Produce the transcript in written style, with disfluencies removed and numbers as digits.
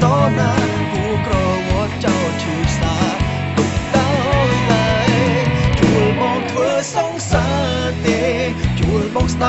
bỏ lỡ